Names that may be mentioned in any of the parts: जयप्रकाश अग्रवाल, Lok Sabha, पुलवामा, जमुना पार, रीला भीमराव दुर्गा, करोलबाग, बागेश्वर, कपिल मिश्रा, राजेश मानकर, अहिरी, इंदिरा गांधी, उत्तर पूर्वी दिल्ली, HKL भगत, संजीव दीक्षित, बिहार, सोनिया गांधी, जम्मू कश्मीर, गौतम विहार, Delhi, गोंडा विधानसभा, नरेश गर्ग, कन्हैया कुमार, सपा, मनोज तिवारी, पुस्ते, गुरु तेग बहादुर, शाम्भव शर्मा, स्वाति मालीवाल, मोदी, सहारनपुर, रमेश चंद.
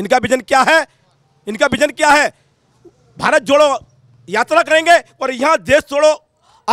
इनका विजन क्या है, इनका विजन क्या है? भारत जोड़ो यात्रा करेंगे और यहाँ देश छोड़ो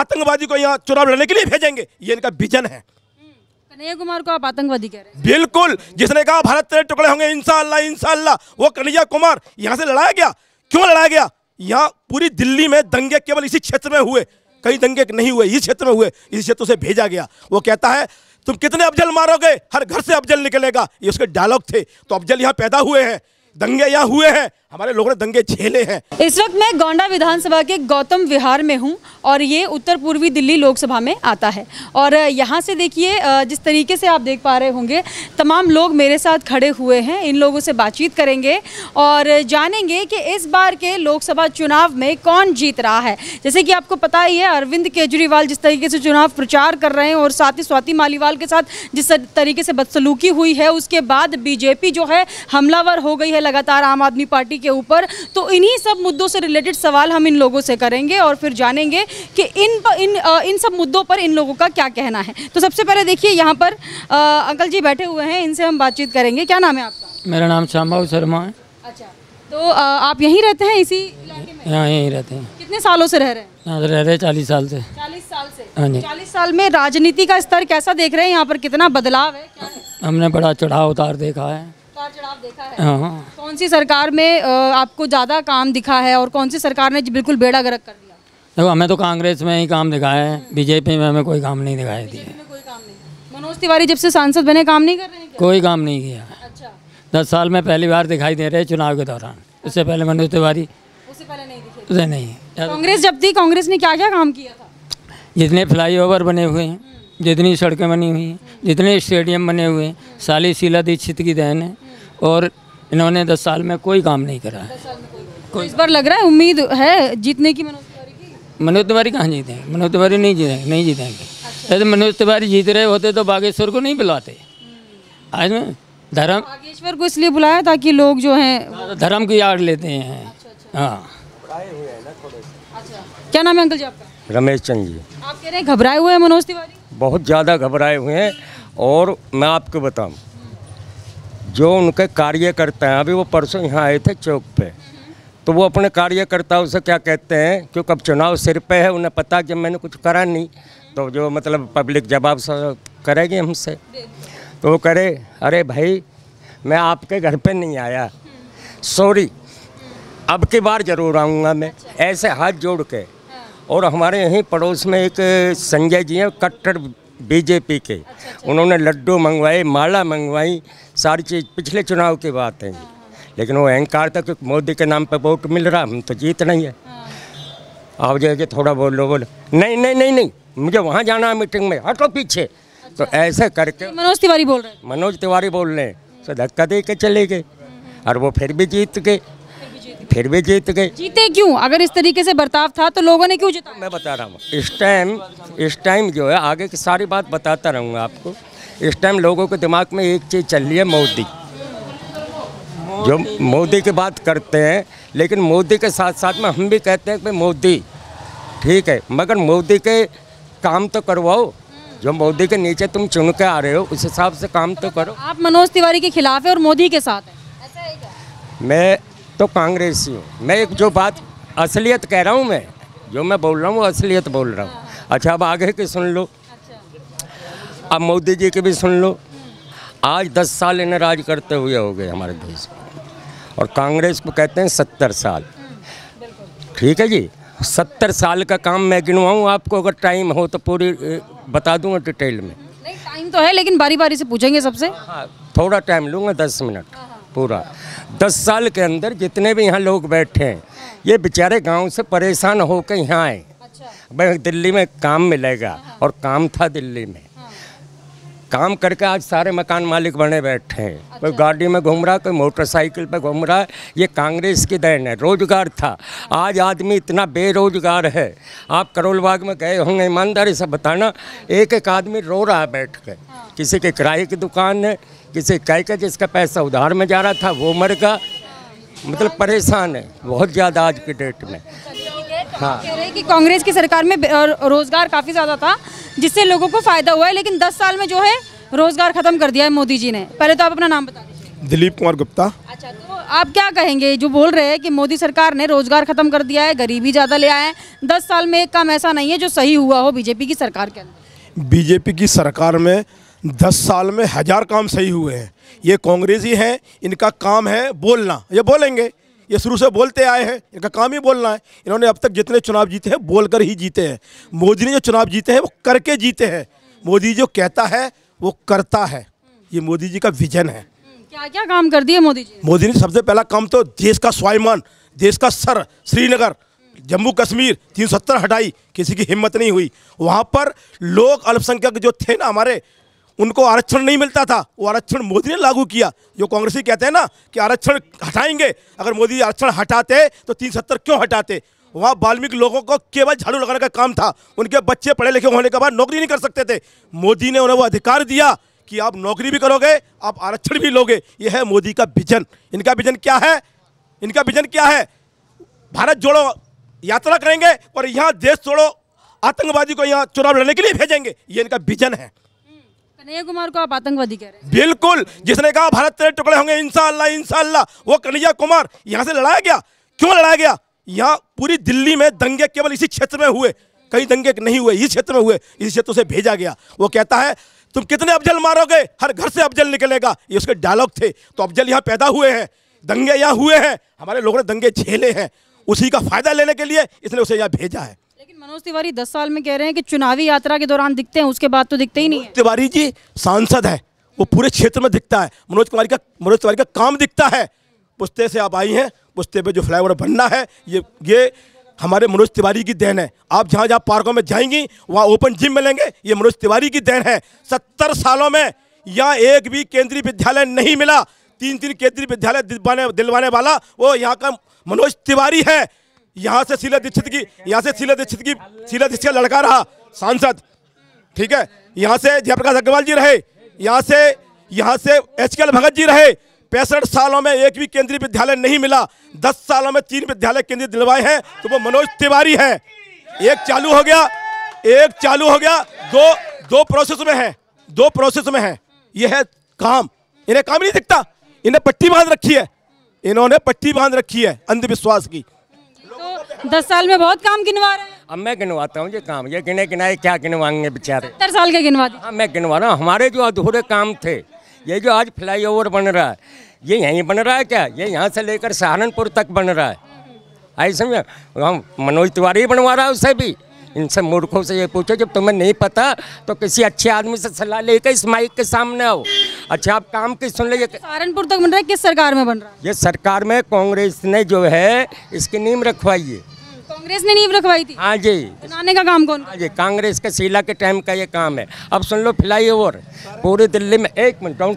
आतंकवादी को यहाँ चुनाव लड़ने के लिए भेजेंगे, ये इनका विजन है। कन्हैया कुमार को आप आतंकवादी कह रहे हैं? बिल्कुल, जिसने कहा भारत तेरे टुकड़े होंगे इंशाअल्लाह इंशाअल्लाह, वो कन्हैया कुमार। यहाँ से लड़ाया गया, क्यों लड़ाया गया? यहाँ पूरी दिल्ली में दंगे केवल इसी क्षेत्र में हुए, कई दंगे नहीं हुए, इस क्षेत्र में हुए, इस क्षेत्र से भेजा गया। वो कहता है तुम कितने अफजल मारोगे, हर घर से अफजल निकलेगा, ये उसके डायलॉग थे। तो अफजल यहाँ पैदा हुए हैं, दंगे यहाँ हुए हैं, हमारे लोगों ने दंगे झेले हैं। इस वक्त मैं गोंडा विधानसभा के गौतम विहार में हूं और ये उत्तर पूर्वी दिल्ली लोकसभा में आता है। और यहाँ से देखिए, जिस तरीके से आप देख पा रहे होंगे तमाम लोग मेरे साथ खड़े हुए हैं, इन लोगों से बातचीत करेंगे और जानेंगे कि इस बार के लोकसभा चुनाव में कौन जीत रहा है। जैसे कि आपको पता ही है, अरविंद केजरीवाल जिस तरीके से चुनाव प्रचार कर रहे हैं और साथ ही स्वाति मालीवाल के साथ जिस तरीके से बदसलूकी हुई है, उसके बाद बीजेपी जो है हमलावर हो गई है लगातार आम आदमी पार्टी के ऊपर। तो इन्हीं सब मुद्दों से रिलेटेड सवाल हम इन लोगों से करेंगे और फिर जानेंगे कि इन सब मुद्दों पर इन लोगों का क्या कहना है। तो सबसे पहले देखिए यहाँ पर अंकल जी बैठे हुए हैं, इनसे हम बातचीत करेंगे। क्या नाम है आपका? मेरा नाम शाम्भव शर्मा है। अच्छा, तो आप यहीं रहते हैं, इसी इलाके में? हाँ, यहीं रहते हैं। कितने सालों से रह रहे हैं? रह रहे 40 साल से। 40 साल से? 40 साल में राजनीति का स्तर कैसा देख रहे हैं, यहाँ पर कितना बदलाव है, क्या है? हमने बड़ा चढ़ाव उतार देखा है, चढ़ाव देखा है। कौन सी सरकार में आपको ज्यादा काम दिखा है और कौन सी सरकार ने बिल्कुल बेड़ा गर्क कर दिया? देखो, हमें तो कांग्रेस में ही काम दिखाया है, बीजेपी में हमें कोई काम नहीं दिखाया दिया। मनोज तिवारी जब से सांसद बने काम नहीं कर रहे हैं? कोई काम नहीं किया। अच्छा, 10 साल में पहली बार दिखाई दे रहे चुनाव के दौरान, उससे पहले मनोज तिवारी नहीं। कांग्रेस जब थी, कांग्रेस ने क्या क्या काम किया था? जितने फ्लाईओवर बने हुए हैं, जितनी सड़कें बनी हुई हैं, जितने स्टेडियम बने हुए हैं, साली शीला दीक्षित की देन है और इन्होंने 10 साल में कोई काम नहीं करा है। तो इस बार लग रहा है उम्मीद है जीतने की मनोज तिवारी की? मनोज तिवारी कहाँ जीतेंगे, मनोज तिवारी नहीं जीतेंगे, नहीं जीतेंगे। अरे मनोज तिवारी जीत रहे होते तो बागेश्वर को नहीं बुलाते। आज में धर्म बागेश्वर को इसलिए बुलाया ताकि लोग जो हैं धर्म की आड़ लेते हैं। हाँ। क्या नाम है अंकल जी आपका? रमेश चंद जी। आप कह रहे हैं घबराए हुए हैं मनोज तिवारी? बहुत ज़्यादा घबराए हुए हैं। और मैं आपको बताऊँ, जो उनके कार्यकर्ता हैं, अभी वो परसों यहाँ आए थे चौक पे, तो वो अपने कार्यकर्ताओं से क्या कहते हैं, क्योंकि अब चुनाव सिर पे है, उन्हें पता कि जब मैंने कुछ करा नहीं तो जो मतलब पब्लिक जवाब करेगी हमसे, तो वो करे अरे भाई मैं आपके घर पे नहीं आया, सॉरी, अब की बार ज़रूर आऊँगा मैं, ऐसे हाथ जोड़ के। और हमारे यहीं पड़ोस में एक संजय जी हैं, कट्टर बीजेपी के, उन्होंने लड्डू मंगवाए, माला मंगवाई, सारी चीज़, पिछले चुनाव की बात है। लेकिन वो अहंकार था क्योंकि मोदी के नाम पर वोट मिल रहा, हम तो जीत नहीं है। आओ जाइए थोड़ा बोलो बोलो, नहीं नहीं नहीं नहीं मुझे वहाँ जाना है मीटिंग में, हटो पीछे। तो ऐसे करके मनोज तिवारी बोल रहे हैं, मनोज तिवारी बोल रहे हैं, तो धक्का दे के चले गए और वो फिर भी जीत गए, फिर भी जीत गए। जीते क्यों? अगर इस तरीके से बर्ताव था तो लोगों ने क्यों जीता? मैं बता रहा हूँ, इस टाइम जो है आगे की सारी बात बताता रहूँगा आपको। इस टाइम लोगों के दिमाग में एक चीज़ चल रही है, मोदी, जो मोदी की बात करते हैं, लेकिन मोदी के साथ साथ में हम भी कहते हैं कि मोदी ठीक है, मगर मोदी के काम तो करवाओ, जो मोदी के नीचे तुम चुन के आ रहे हो उस हिसाब से काम तो करो। आप मनोज तिवारी के खिलाफ है और मोदी के साथ है, ऐसा है क्या? मैं तो कांग्रेसी हूँ, मैं एक जो बात असलियत कह रहा हूँ, मैं जो मैं बोल रहा हूँ वो असलियत बोल रहा हूँ। अच्छा, अब आगे की सुन लो, अब मोदी जी की भी सुन लो। आज 10 साल इन्हें राज करते हुए हो गए हमारे देश में, और कांग्रेस को कहते हैं 70 साल, ठीक है जी। 70 साल का काम मैं गिनवाऊँ आपको, अगर टाइम हो तो पूरी बता दूँगा डिटेल में। नहीं टाइम तो है, लेकिन बारी बारी से पूछेंगे सबसे। हाँ, थोड़ा टाइम लूँगा, 10 मिनट पूरा। 10 साल के अंदर जितने भी यहाँ लोग बैठे हैं, ये बेचारे गांव से परेशान होकर यहाँ आए। भाई दिल्ली में काम मिलेगा, और काम था दिल्ली में, काम करके आज सारे मकान मालिक बने बैठे हैं। कोई गाड़ी में घूम रहा, कोई मोटरसाइकिल पर घूम रहा है, ये कांग्रेस की देन है। रोजगार था, आज आदमी इतना बेरोजगार है। आप करोलबाग में गए होंगे, ईमानदारी से बताना, एक एक आदमी रो रहा है बैठ के। किसी के किराए की दुकान है, किसी कह के जिसका पैसा उधार में जा रहा था वो मर गया, मतलब परेशान है बहुत ज़्यादा आज के डेट में। हाँ, कह रहे हैं कि कांग्रेस की सरकार में रोजगार काफ़ी ज़्यादा था जिससे लोगों को फ़ायदा हुआ है, लेकिन 10 साल में जो है रोजगार खत्म कर दिया है मोदी जी ने। पहले तो आप अपना नाम बता दीजिए। दिलीप कुमार गुप्ता। अच्छा, तो आप क्या कहेंगे जो बोल रहे हैं कि मोदी सरकार ने रोजगार खत्म कर दिया है, गरीबी ज़्यादा ले आए हैं, 10 साल में एक काम ऐसा नहीं है जो सही हुआ हो बीजेपी की सरकार के अंदर? बीजेपी की सरकार में 10 साल में 1000 काम सही हुए हैं। ये कांग्रेसी हैं, इनका काम है बोलना, ये बोलेंगे, ये शुरू से बोलते आए हैं, इनका काम ही बोलना है। इन्होंने अब तक जितने चुनाव जीते हैं बोलकर ही जीते हैं। मोदी ने जो चुनाव जीते हैं वो करके जीते हैं। मोदी जो कहता है वो करता है, ये मोदी जी का विजन है। क्या क्या काम कर दिए मोदी जी? मोदी ने सबसे पहला काम तो देश का स्वाभिमान, देश का सर श्रीनगर, जम्मू कश्मीर 370 हटाई, किसी की हिम्मत नहीं हुई। वहाँ पर लोग अल्पसंख्यक जो थे ना हमारे, उनको आरक्षण नहीं मिलता था, वो आरक्षण मोदी ने लागू किया। जो कांग्रेसी कहते हैं ना कि आरक्षण हटाएंगे, अगर मोदी आरक्षण हटाते तो 370 क्यों हटाते? वहाँ वाल्मीकि लोगों को केवल झाड़ू लगाने का काम था, उनके बच्चे पढ़े लिखे होने के बाद नौकरी नहीं कर सकते थे। मोदी ने उन्हें वो अधिकार दिया कि आप नौकरी भी करोगे, आप आरक्षण भी लोगे। यह है मोदी का विजन। इनका विजन क्या है? इनका विजन क्या है? भारत जोड़ो यात्रा करेंगे और यहाँ देश छोड़ो आतंकवादी को यहाँ चुनाव लड़ने के लिए भेजेंगे, ये इनका विजन है। कन्हैया कुमार को आप आतंकवादी कह रहे हैं? बिल्कुल, जिसने कहा भारत तेरे टुकड़े होंगे इंशाअल्लाह इंशाअल्लाह, वो कन्हैया कुमार। यहाँ से लड़ाया गया, क्यों लड़ाया गया? यहाँ पूरी दिल्ली में दंगे केवल इसी क्षेत्र में हुए, कई दंगे नहीं हुए, इस क्षेत्र में हुए, इसी क्षेत्र से भेजा गया। वो कहता है तुम कितने अफजल मारोगे, हर घर से अफजल निकलेगा, ये उसके डायलॉग थे। तो अफजल यहाँ पैदा हुए हैं, दंगे यहाँ हुए हैं, हमारे लोगों ने दंगे झेले हैं, उसी का फायदा लेने के लिए इसने उसे यहाँ भेजा है। लेकिन मनोज तिवारी 10 साल में कह रहे हैं कि चुनावी यात्रा के दौरान दिखते हैं, उसके बाद तो दिखते ही नहीं है। तिवारी जी सांसद है, वो पूरे क्षेत्र में दिखता है। मनोज तिवारी का काम दिखता है। पुस्ते से आप आई हैं, पुस्ते पे जो फ्लाईओवर बनना है ये हमारे मनोज तिवारी की देन है। आप जहाँ जहाँ पार्कों में जाएंगी वहाँ ओपन जिम मिलेंगे, ये मनोज तिवारी की देन है। 70 सालों में यहाँ एक भी केंद्रीय विद्यालय नहीं मिला, 3-3 केंद्रीय विद्यालय दिलवाने वाला वो यहाँ का मनोज तिवारी है। यहाँ से शीला दीक्षित का लड़का रहा सांसद, ठीक है। यहाँ से जयप्रकाश अग्रवाल जी रहे, यहाँ से HKL भगत जी रहे। 65 सालों में एक भी केंद्रीय विद्यालय नहीं मिला, 10 सालों में 3 विद्यालय केंद्रीय दिलवाए हैं, तो वो मनोज तिवारी है। एक चालू हो गया, दो प्रोसेस में है, यह है काम। इन्हें काम नहीं दिखता, इन्हें पट्टी बांध रखी है, अंधविश्वास की। तो 10 साल में बहुत काम गिनवा रहे हैं। अब मैं गिनवाता हूँ ये काम, ये गिने गिनाए क्या गिनवाएंगे बेचारे, 70 साल के गिनवा दे। हाँ, मैं गिनवा रहा हूँ हमारे जो अधूरे काम थे। ये जो आज फ्लाईओवर बन रहा है, ये यहीं बन रहा है क्या? ये यहाँ से लेकर सहारनपुर तक बन रहा है। आई समझ, हम मनोज तिवारी बनवा रहा है उससे भी। इन सब मूर्खों से ये पूछो, जब तुम्हें नहीं पता तो किसी अच्छे आदमी से सलाह लेकर इस माइक के सामने आओ। अच्छा, आप काम की सुन लीजिए। सहारनपुर तक बन रहा है, किस सरकार में बन रहा है? ये सरकार में कांग्रेस ने जो है इसकी नींव रखवाई है। कांग्रेस ने नींव रखवाई थी? हाँ जी, बनाने का काम कौन? हाँ जी, कांग्रेस के शीला के टाइम का ये काम है। अब सुन लो, फ्लाईओवर पूरी दिल्ली में, एक मिनट डाउन,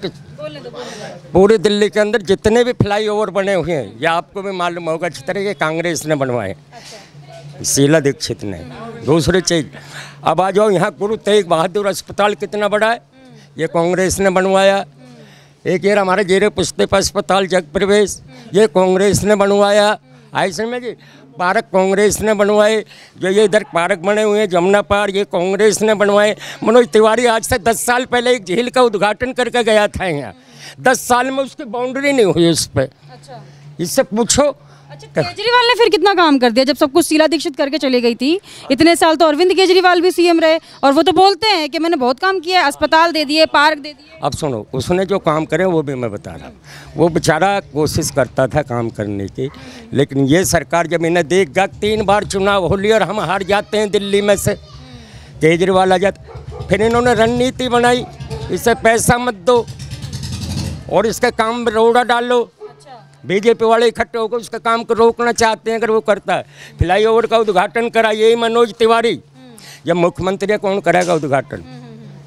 पूरी दिल्ली के अंदर जितने भी फ्लाईओवर बने हुए हैं, या आपको भी मालूम होगा अच्छी तरह, ये कांग्रेस ने बनवाए, शीला दीक्षित ने। दूसरी चीज, अब आ जाओ यहाँ गुरु तेग बहादुर अस्पताल कितना बड़ा है, ये कांग्रेस ने बनवाया। एक यार हमारे जेरे पुस्तक अस्पताल जग प्रवेश, ये कांग्रेस ने बनवाया। आई समझ जी, पार्क कांग्रेस ने बनवाए, जो ये इधर पार्क बने हुए हैं जमुना पार, ये कांग्रेस ने बनवाए। मनोज तिवारी आज से 10 साल पहले एक झील का उद्घाटन करके गया था यहाँ, 10 साल में उसकी बाउंड्री नहीं हुई उस पर। अच्छा, इससे पूछो। अच्छा, केजरीवाल ने फिर कितना काम कर दिया, जब सब कुछ शीला दीक्षित करके चली गई थी। इतने साल तो अरविंद केजरीवाल भी CM रहे, और वो तो बोलते हैं कि मैंने बहुत काम किया, अस्पताल दे दिए, पार्क दे दिए। अब सुनो, उसने जो काम करे वो भी मैं बता रहा हूँ। वो बेचारा कोशिश करता था काम करने की, लेकिन ये सरकार जब इन्हें देख गया, 3 बार चुनाव हो लिया और हम हार जाते हैं दिल्ली में से, केजरीवाल आ जाते। फिर इन्होंने रणनीति बनाई, इसे पैसा मत दो और इसके काम में रोड़ा डालो। बीजेपी वाले इकट्ठे होकर उसका काम को रोकना चाहते हैं, अगर वो करता है। फ्लाईओवर का उद्घाटन करा यही मनोज तिवारी, जब मुख्यमंत्री कौन करेगा उद्घाटन?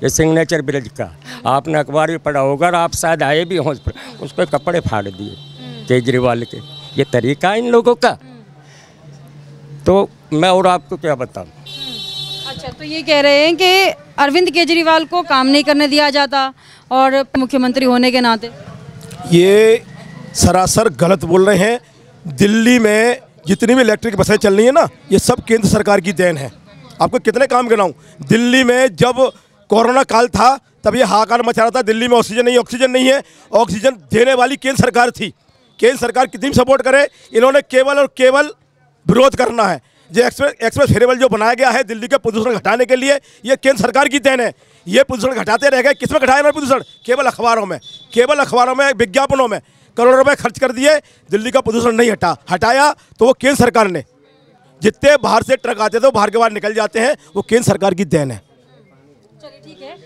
ये सिग्नेचर ब्रिज का आपने अखबार भी पढ़ा होगा, और आप शायद आए भी हों, उसके कपड़े फाड़ दिए केजरीवाल के। ये तरीका है इन लोगों का, तो मैं और आपको क्या बताऊँ। अच्छा, तो ये कह रहे हैं कि अरविंद केजरीवाल को काम नहीं करने दिया जाता, और मुख्यमंत्री होने के नाते ये सरासर गलत बोल रहे हैं। दिल्ली में जितनी भी इलेक्ट्रिक बसें चल रही हैं ना, ये सब केंद्र सरकार की देन है। आपको कितने काम गिनाऊँ? दिल्ली में जब कोरोना काल था तब ये हाहाकार मचा रहा था, दिल्ली में ऑक्सीजन नहीं है, ऑक्सीजन देने वाली केंद्र सरकार थी। केंद्र सरकार कितनी भी सपोर्ट करे, इन्होंने केवल और केवल विरोध करना है। जो एक्सप्रेस फेरेबल जो बनाया गया है दिल्ली के प्रदूषण घटाने के लिए, ये केंद्र सरकार की देन है। ये प्रदूषण घटाते रह गए। किसमें घटाया इन्होंने प्रदूषण? केवल अखबारों में, केवल अखबारों में, विज्ञापनों में करोड़ों रुपए खर्च कर दिए, दिल्ली का प्रदूषण नहीं हटाया। तो वो केंद्र सरकार ने, जितने बाहर से ट्रक आते थे वो बाहर के बाहर निकल जाते हैं, वो केंद्र सरकार की देन है। चलिए ठीक है।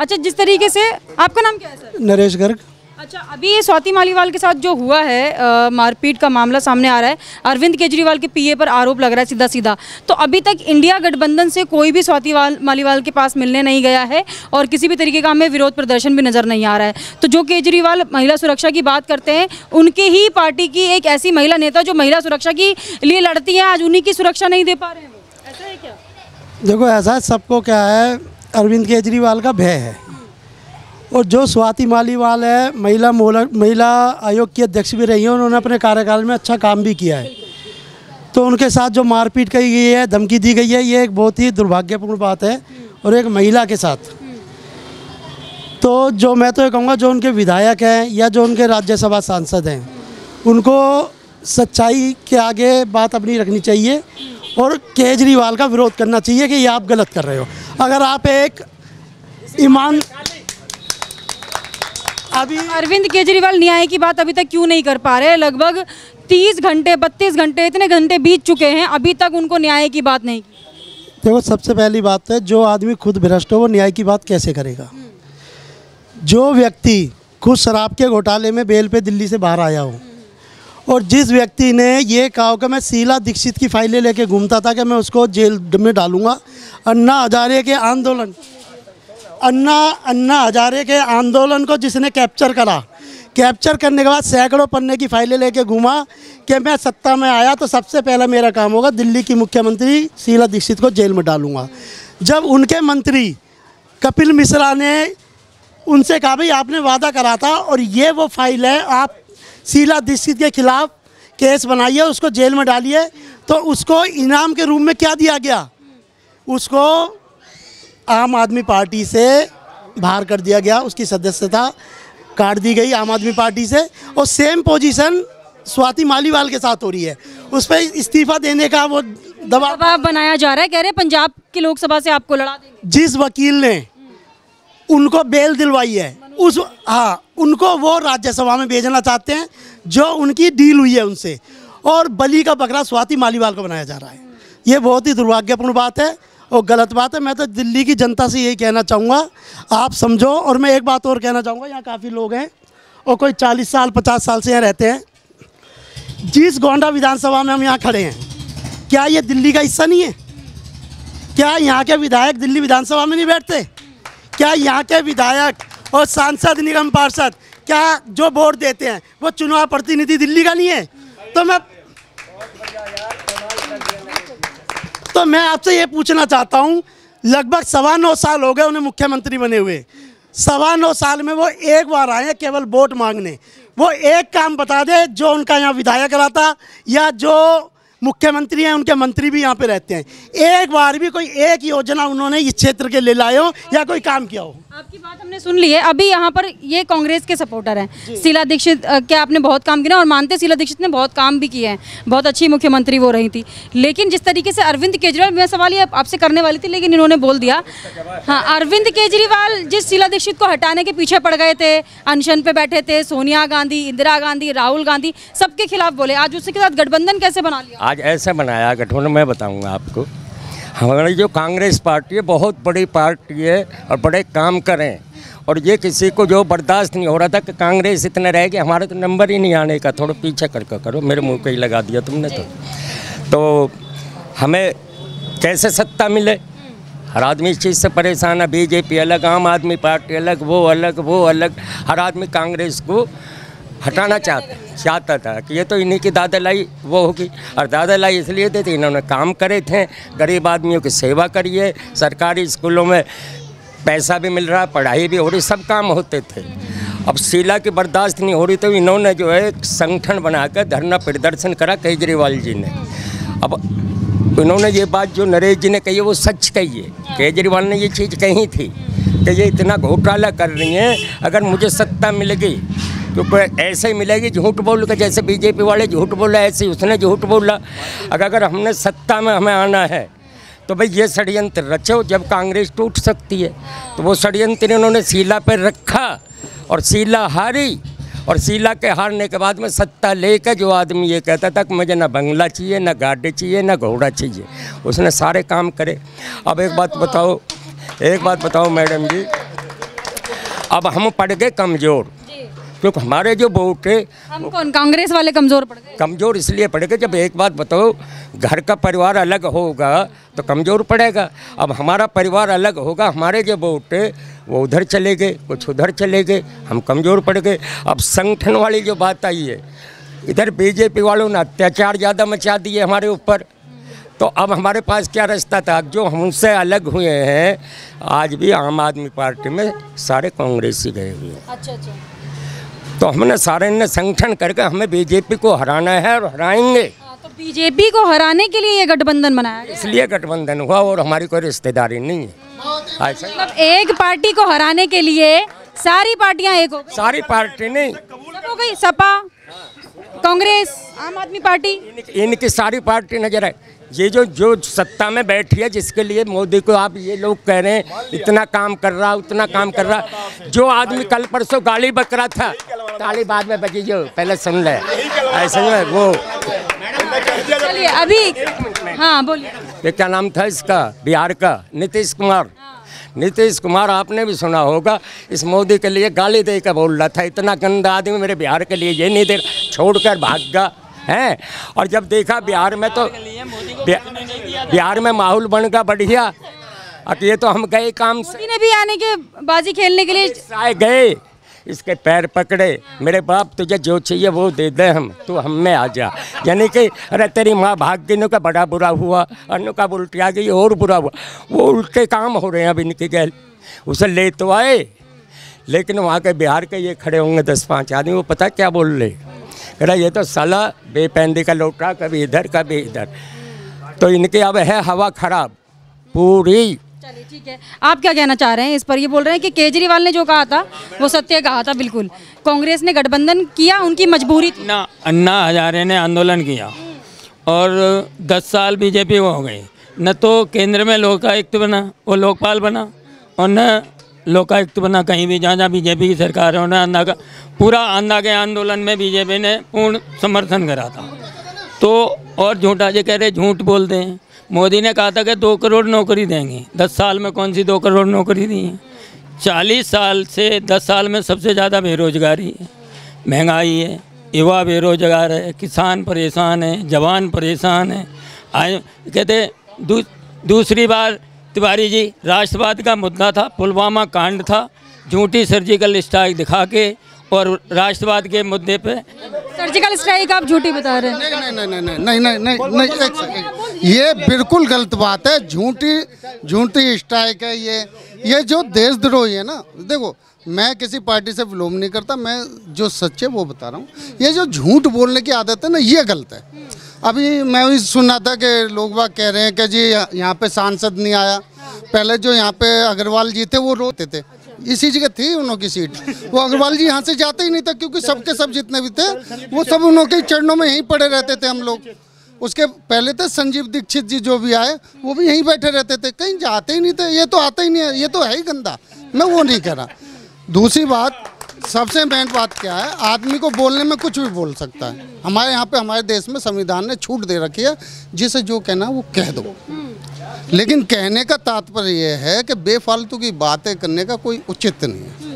अच्छा, जिस तरीके से, आपका नाम क्या है सर? नरेश गर्ग। अच्छा, अभी ये स्वाति मालीवाल के साथ जो हुआ है, मारपीट का मामला सामने आ रहा है, अरविंद केजरीवाल के पीए पर आरोप लग रहा है सीधा सीधा। तो अभी तक इंडिया गठबंधन से कोई भी स्वाति मालीवाल के पास मिलने नहीं गया है और किसी भी तरीके का हमें विरोध प्रदर्शन भी नज़र नहीं आ रहा है। तो जो केजरीवाल महिला सुरक्षा की बात करते हैं, उनके ही पार्टी की एक ऐसी महिला नेता जो महिला सुरक्षा के लिए लड़ती हैं, आज उन्हीं की सुरक्षा नहीं दे पा रहे हैं। वो ऐसा है क्या? देखो, ऐसा सबको क्या है, अरविंद केजरीवाल का भय है। और जो स्वाति मालीवाल है, महिला आयोग की अध्यक्ष भी रही हैं, उन्होंने अपने कार्यकाल में अच्छा काम भी किया है। तो उनके साथ जो मारपीट की गई है, धमकी दी गई है, ये एक बहुत ही दुर्भाग्यपूर्ण बात है, और एक महिला के साथ। तो जो मैं तो ये कहूँगा, जो उनके विधायक हैं या जो उनके राज्यसभा सांसद हैं, उनको सच्चाई के आगे बात अपनी रखनी चाहिए और केजरीवाल का विरोध करना चाहिए कि ये आप गलत कर रहे हो। अगर आप एक ईमान, अभी अरविंद केजरीवाल न्याय की बात अभी तक क्यों नहीं कर पा रहे हैं? लगभग 30 घंटे 32 घंटे इतने घंटे बीत चुके हैं, अभी तक उनको न्याय की बात नहीं। देखो, सबसे पहली बात है, जो आदमी खुद भ्रष्ट हो वो न्याय की बात कैसे करेगा? जो व्यक्ति खुद शराब के घोटाले में बेल पे दिल्ली से बाहर आया हो, और जिस व्यक्ति ने ये कहा हो कि मैं शीला दीक्षित की फाइलें लेके घूमता था कि मैं उसको जेल में डालूँगा, अन्ना हजारे के आंदोलन, अन्ना हजारे के आंदोलन को जिसने कैप्चर करा, कैप्चर करने के बाद सैकड़ों पन्ने की फाइलें लेके घूमा कि मैं सत्ता में आया तो सबसे पहला मेरा काम होगा दिल्ली की मुख्यमंत्री शीला दीक्षित को जेल में डालूंगा। जब उनके मंत्री कपिल मिश्रा ने उनसे कहा, भाई आपने वादा करा था और ये वो फाइल है, आप शीला दीक्षित के खिलाफ केस बनाइए, उसको जेल में डालिए, तो उसको इनाम के रूप में क्या दिया गया? उसको आम आदमी पार्टी से बाहर कर दिया गया, उसकी सदस्यता काट दी गई आम आदमी पार्टी से। और सेम पोजीशन स्वाति मालीवाल के साथ हो रही है, उस पर इस्तीफा देने का वो दबाव बनाया जा रहा है। कह रहे पंजाब की लोकसभा से आपको लड़ा देंगे। जिस वकील ने उनको बेल दिलवाई है, उस उनको वो राज्यसभा में भेजना चाहते हैं, जो उनकी डील हुई है उनसे, और बलि का बकरा स्वाति मालीवाल को बनाया जा रहा है। ये बहुत ही दुर्भाग्यपूर्ण बात है और गलत बात है। मैं तो दिल्ली की जनता से यही कहना चाहूँगा, आप समझो। और मैं एक बात और कहना चाहूँगा, यहाँ काफ़ी लोग हैं और कोई 40 साल 50 साल से यहाँ रहते हैं। जिस गोंडा विधानसभा में हम यहाँ खड़े हैं, क्या ये दिल्ली का हिस्सा नहीं है? क्या यहाँ के विधायक दिल्ली विधानसभा में नहीं बैठते? क्या यहाँ के विधायक और सांसद, निगम पार्षद, क्या जो वोट देते हैं वो चुनाव प्रतिनिधि दिल्ली का नहीं है? तो मैं आपसे ये पूछना चाहता हूँ, लगभग 9.25 साल हो गए उन्हें मुख्यमंत्री बने हुए। 9.25 साल में वो एक बार आए केवल वोट मांगने? वो एक काम बता दे, जो उनका यहाँ विधायक रहता या जो मुख्यमंत्री हैं उनके मंत्री भी यहाँ पे रहते हैं, एक बार भी कोई एक योजना उन्होंने इस क्षेत्र के लिए लाए हो या कोई काम किया हो? आपकी बात हमने सुन ली है। अभी यहाँ पर ये कांग्रेस के सपोर्टर हैं, शीला दीक्षित क्या आपने बहुत काम किया, और मानते शीला दीक्षित ने बहुत काम भी किए हैं, बहुत अच्छी मुख्यमंत्री वो रही थी, लेकिन जिस तरीके से अरविंद केजरीवाल, मैं सवाल ये आपसे करने वाली थी लेकिन इन्होंने बोल दिया। हाँ, अरविंद केजरीवाल जिस शीला दीक्षित को हटाने के पीछे पड़ गए थे, अनशन पे बैठे थे, सोनिया गांधी, इंदिरा गांधी, राहुल गांधी सबके खिलाफ बोले, आज उसके साथ गठबंधन कैसे बना लिया? आज ऐसा बनाया गठबंधन, मैं बताऊँगा आपको। हमारी जो कांग्रेस पार्टी है बहुत बड़ी पार्टी है और बड़े काम करें, और ये किसी को जो बर्दाश्त नहीं हो रहा था कि कांग्रेस इतना रह गई, हमारा तो नंबर ही नहीं आने का, थोड़ा पीछे करके करो, मेरे मुंह पे ही लगा दिया तुमने। तो हमें कैसे सत्ता मिले? हर आदमी इस चीज़ से परेशान है, बीजेपी अलग, आम आदमी पार्टी अलग, वो अलग, हर आदमी कांग्रेस को हटाना चाहता था कि ये तो इन्हीं की दादालाई वो होगी, और दादालाई इसलिए देते थे, इन्होंने काम करे थे, गरीब आदमियों की सेवा करिए, सरकारी स्कूलों में पैसा भी मिल रहा, पढ़ाई भी हो रही, सब काम होते थे। अब शीला की बर्दाश्त नहीं हो रही, तो इन्होंने जो है संगठन बनाकर धरना प्रदर्शन करा केजरीवाल जी ने। अब इन्होंने ये बात जो नरेश जी ने कही है वो सच कही है, केजरीवाल ने ये चीज़ कही थी कि ये इतना घोटाला कर रही हैं, अगर मुझे सत्ता मिल गई तो ऐसे ही मिलेगी। झूठ बोल के जैसे बीजेपी वाले झूठ बोला ऐसे उसने झूठ बोला। अगर हमने सत्ता में हमें आना है तो भाई ये षड्यंत्र रचो। जब कांग्रेस टूट सकती है तो वो षड्यंत्र इन्होंने शीला पर रखा और शीला हारी। और शीला के हारने के बाद में सत्ता लेकर जो आदमी ये कहता था कि मुझे ना बंगला चाहिए ना गाड़ी चाहिए ना घोड़ा चाहिए, उसने सारे काम करे। अब एक बात बताओ मैडम जी, अब हम पड़ गए कमज़ोर क्योंकि हमारे जो वोट है हम कौन कांग्रेस वाले कमज़ोर पड़ गए। कमज़ोर इसलिए पड़ गए, जब एक बात बताओ घर का परिवार अलग होगा तो कमज़ोर पड़ेगा। अब हमारा परिवार अलग होगा, हमारे जो वोट है वो उधर चले गए कुछ उधर चले गए, हम कमज़ोर पड़ गए। अब संगठन वाली जो बात आई है, इधर बीजेपी वालों ने अत्याचार ज़्यादा मचा दिए हमारे ऊपर, तो अब हमारे पास क्या रास्ता था। अब जो हमसे अलग हुए हैं आज भी आम आदमी पार्टी में सारे कांग्रेसी गए हुए हैं। अच्छा, तो हमने सारे ने संगठन करके हमें बीजेपी को हराना है और हराएंगे। तो बीजेपी को हराने के लिए ये गठबंधन बनाया, इसलिए गठबंधन हुआ और हमारी कोई रिश्तेदारी नहीं है। मतलब एक पार्टी को हराने के लिए सारी पार्टियाँ एक हो गई। सारी पार्टी नहीं हो गई, सपा कांग्रेस आम आदमी पार्टी, इनकी सारी पार्टी नजर आए। ये जो सत्ता में बैठी है जिसके लिए मोदी को आप ये लोग कह रहे हैं इतना काम कर रहा उतना काम कर रहा, जो आदमी कल परसों गाली बक रहा था, ताली बाद में बची जो पहले सुन ले ऐसे में वो। चलिए अभी हाँ बोलिए, ये क्या नाम था इसका बिहार का, नीतीश कुमार। नीतीश कुमार आपने भी सुना होगा, इस मोदी के लिए गाली दे कर बोल रहा था, इतना गंदा आदमी मेरे बिहार के लिए ये नहीं दे रहा, छोड़कर भाग गया है। और जब देखा बिहार में तो बिहार में माहौल बन गया बढ़िया। अब ये तो हम गए काम से ने भी आने के बाजी खेलने के लिए गए, इसके पैर पकड़े, मेरे बाप तुझे जो चाहिए वो दे दे, हम तू हम में आ जा। यानी कि अरे तेरी माँ भाग गई, का बड़ा बुरा हुआ, अन्नू का उल्टी आ गई और बुरा हुआ। वो उल्टे काम हो रहे हैं अब इनकी गैल। उसे ले तो आए लेकिन वहाँ के बिहार के ये खड़े होंगे 10-5 आदमी, वो पता क्या बोल रहे, कह रहा ये तो साला बेपैंदी का लौटा, कभी इधर कभी इधर। तो इनके अब है हवा खराब पूरी। चलिए ठीक है, आप क्या कहना चाह रहे हैं इस पर? ये बोल रहे हैं कि केजरीवाल ने जो कहा था वो सत्य कहा था, बिल्कुल कांग्रेस ने गठबंधन किया उनकी मजबूरी थी। अन्ना हजारे ने आंदोलन किया और 10 साल बीजेपी वो हो गई, न तो केंद्र में लोकायुक्त बना वो लोकपाल बना और न लोकायुक्त बना कहीं भी, जहाँ बीजेपी की सरकार है। उन्हें अन्ना का पूरा अन्ना के आंदोलन में बीजेपी ने पूर्ण समर्थन करा था। तो और झूठा ये कह रहे झूठ बोलते हैं। मोदी ने कहा था कि 2 करोड़ नौकरी देंगे, 10 साल में कौन सी 2 करोड़ नौकरी दी है। 40 साल से 10 साल में सबसे ज़्यादा बेरोजगारी है, महंगाई है, युवा बेरोजगार है, किसान परेशान है, जवान परेशान है। आज कहते दूसरी बार तिवारी जी राष्ट्रवाद का मुद्दा था, पुलवामा कांड था, झूठी सर्जिकल स्ट्राइक दिखा के और राष्ट्रवाद के मुद्दे पे सर्जिकल स्ट्राइक आप झूठी बता रहे हैं। नहीं, ये बिल्कुल गलत बात है, झूठी स्ट्राइक है। ये जो देशद्रोही है ना, देखो मैं किसी पार्टी से विलोम नहीं करता, मैं जो सच्चे वो बता रहा हूँ। ये जो झूठ बोलने की आदत है ना, ये गलत है। अभी मैं भी सुना था कि लोग बाग कह रहे हैं कि जी यहाँ पे सांसद नहीं आया, पहले जो यहाँ पे अग्रवाल जी थे वो रोते थे, इसी जगह थी उनकी सीट, वो अग्रवाल जी यहाँ से जाते ही नहीं था क्योंकि सबके सब जितने भी थे वो सब उनके चरणों में यहीं पड़े रहते थे हम लोग। उसके पहले थे संजीव दीक्षित जी, जो भी आए वो भी यहीं बैठे रहते थे, कहीं जाते ही नहीं थे। ये तो आते ही नहीं है, ये तो है ही गंदा, मैं वो नहीं कह रहा। दूसरी बात, सबसे मेन बात क्या है, आदमी को बोलने में कुछ भी बोल सकता है। हमारे यहाँ पे हमारे देश में संविधान ने छूट दे रखी है, जिसे जो कहना वो कह दो, लेकिन कहने का तात्पर्य यह है कि बेफालतू की बातें करने का कोई उचित नहीं है।